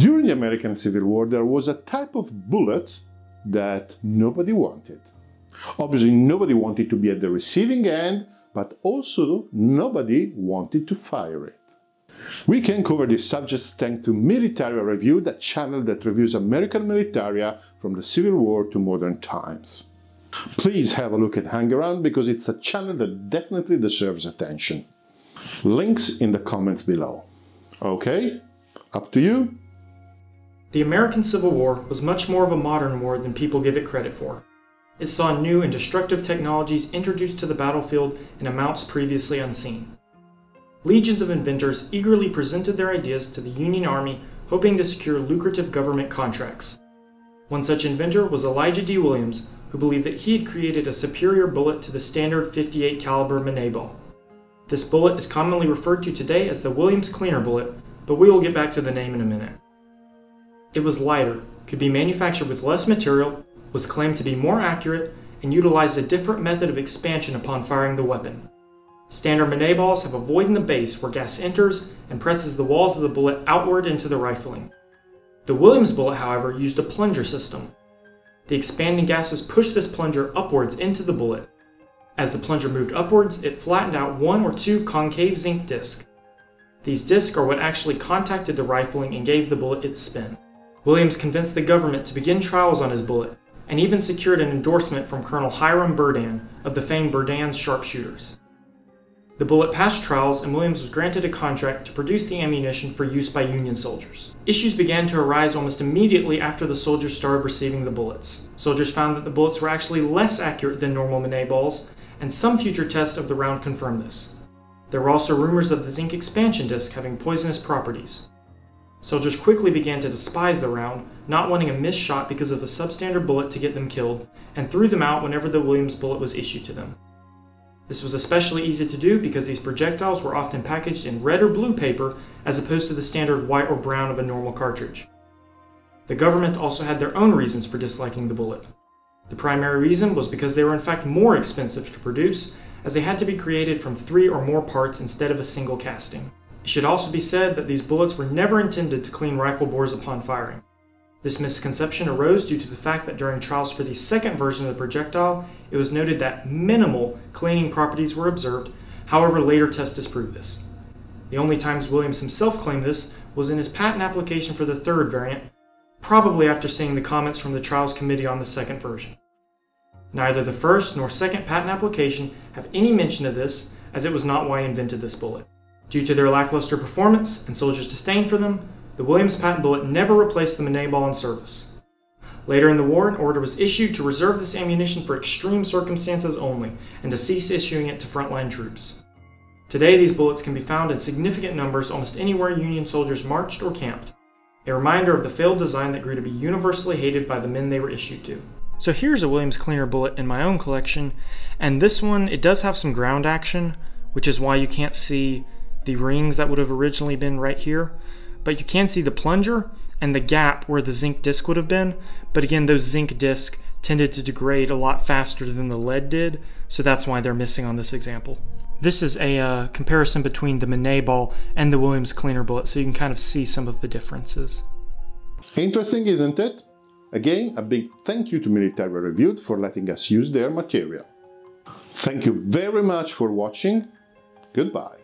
During the American Civil War, there was a type of bullet that nobody wanted. Obviously, nobody wanted to be at the receiving end, but also nobody wanted to fire it. We can cover this subject thanks to Militaria Reviewed, a channel that reviews American militaria from the Civil War to modern times. Please have a look and hang around, because it's a channel that definitely deserves attention. Links in the comments below. Okay, up to you. The American Civil War was much more of a modern war than people give it credit for. It saw new and destructive technologies introduced to the battlefield in amounts previously unseen. Legions of inventors eagerly presented their ideas to the Union Army, hoping to secure lucrative government contracts. One such inventor was Elijah D. Williams, who believed that he had created a superior bullet to the standard .58 caliber Minie ball. This bullet is commonly referred to today as the Williams Cleaner Bullet, but we will get back to the name in a minute. It was lighter, could be manufactured with less material, was claimed to be more accurate, and utilized a different method of expansion upon firing the weapon. Standard Minie balls have a void in the base where gas enters and presses the walls of the bullet outward into the rifling. The Williams bullet, however, used a plunger system. The expanding gases pushed this plunger upwards into the bullet. As the plunger moved upwards, it flattened out one or two concave zinc discs. These discs are what actually contacted the rifling and gave the bullet its spin. Williams convinced the government to begin trials on his bullet, and even secured an endorsement from Colonel Hiram Berdan of the famed Berdan's sharpshooters. The bullet passed trials, and Williams was granted a contract to produce the ammunition for use by Union soldiers. Issues began to arise almost immediately after the soldiers started receiving the bullets. Soldiers found that the bullets were actually less accurate than normal Minie balls, and some future tests of the round confirmed this. There were also rumors of the zinc expansion disc having poisonous properties. Soldiers quickly began to despise the round, not wanting a missed shot because of a substandard bullet to get them killed, and threw them out whenever the Williams bullet was issued to them. This was especially easy to do because these projectiles were often packaged in red or blue paper as opposed to the standard white or brown of a normal cartridge. The government also had their own reasons for disliking the bullet. The primary reason was because they were in fact more expensive to produce, as they had to be created from three or more parts instead of a single casting. It should also be said that these bullets were never intended to clean rifle bores upon firing. This misconception arose due to the fact that during trials for the second version of the projectile, it was noted that minimal cleaning properties were observed. However, later tests disproved this. The only times Williams himself claimed this was in his patent application for the third variant, probably after seeing the comments from the trials committee on the second version. Neither the first nor second patent application have any mention of this, as it was not why I invented this bullet. Due to their lackluster performance and soldiers' disdain for them, the Williams patent bullet never replaced the Minie ball in service. Later in the war, an order was issued to reserve this ammunition for extreme circumstances only, and to cease issuing it to frontline troops. Today, these bullets can be found in significant numbers almost anywhere Union soldiers marched or camped, a reminder of the failed design that grew to be universally hated by the men they were issued to. So here's a Williams Cleaner bullet in my own collection, and this one, it does have some ground action, which is why you can't see the rings that would have originally been right here, but you can see the plunger and the gap where the zinc disc would have been. But again, those zinc discs tended to degrade a lot faster than the lead did, so that's why they're missing on this example. This is a comparison between the Minie ball and the Williams Cleaner bullet, so you can kind of see some of the differences. Interesting, isn't it? Again, a big thank you to Militaria Reviewed for letting us use their material. Thank you very much for watching. Goodbye.